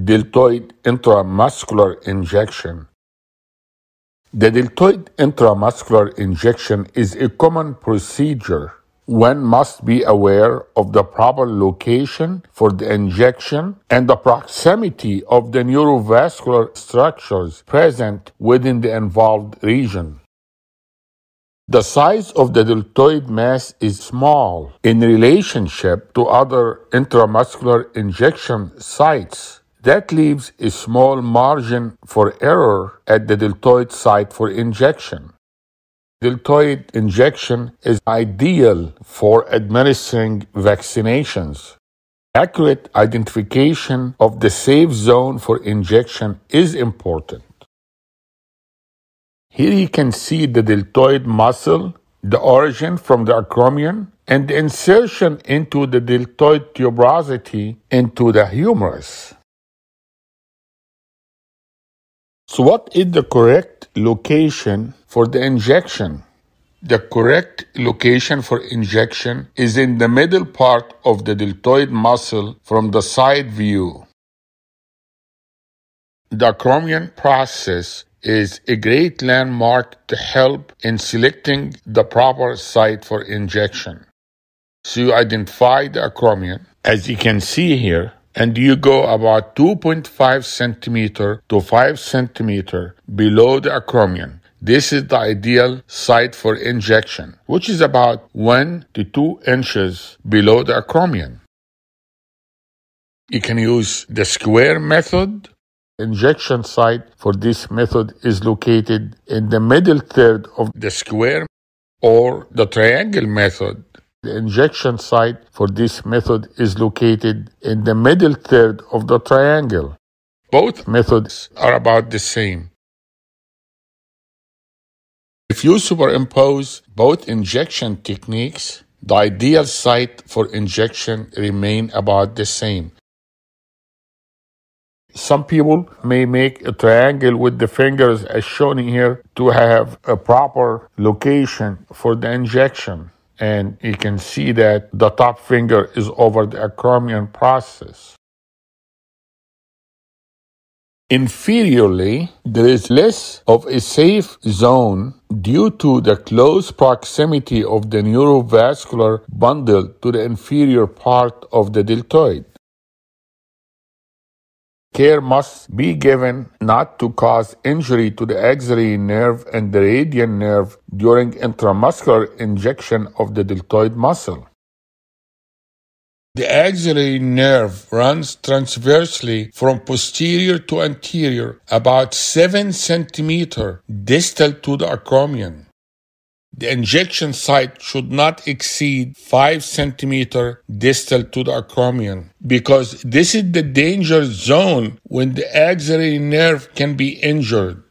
Deltoid intramuscular injection. The deltoid intramuscular injection is a common procedure. One must be aware of the proper location for the injection and the proximity of the neurovascular structures present within the involved region. The size of the deltoid mass is small in relationship to other intramuscular injection sites. That leaves a small margin for error at the deltoid site for injection. Deltoid injection is ideal for administering vaccinations. Accurate identification of the safe zone for injection is important. Here you can see the deltoid muscle, the origin from the acromion, and the insertion into the deltoid tuberosity into the humerus. So what is the correct location for the injection? The correct location for injection is in the middle part of the deltoid muscle from the side view. The acromion process is a great landmark to help in selecting the proper site for injection. So you identify the acromion, as you can see here, and you go about 2.5 centimeter to 5 centimeter below the acromion. This is the ideal site for injection, which is about 1 to 2 inches below the acromion. You can use the square method. Injection site for this method is located in the middle third of the square, or the triangle method. The injection site for this method is located in the middle third of the triangle. Both methods are about the same. If you superimpose both injection techniques, the ideal site for injection remains about the same. Some people may make a triangle with the fingers as shown here to have a proper location for the injection. And you can see that the top finger is over the acromion process. Inferiorly, there is less of a safe zone due to the close proximity of the neurovascular bundle to the inferior part of the deltoid. Care must be given not to cause injury to the axillary nerve and the radial nerve during intramuscular injection of the deltoid muscle. The axillary nerve runs transversely from posterior to anterior, about 7 cm distal to the acromion. The injection site should not exceed 5 cm distal to the acromion, because this is the danger zone when the axillary nerve can be injured.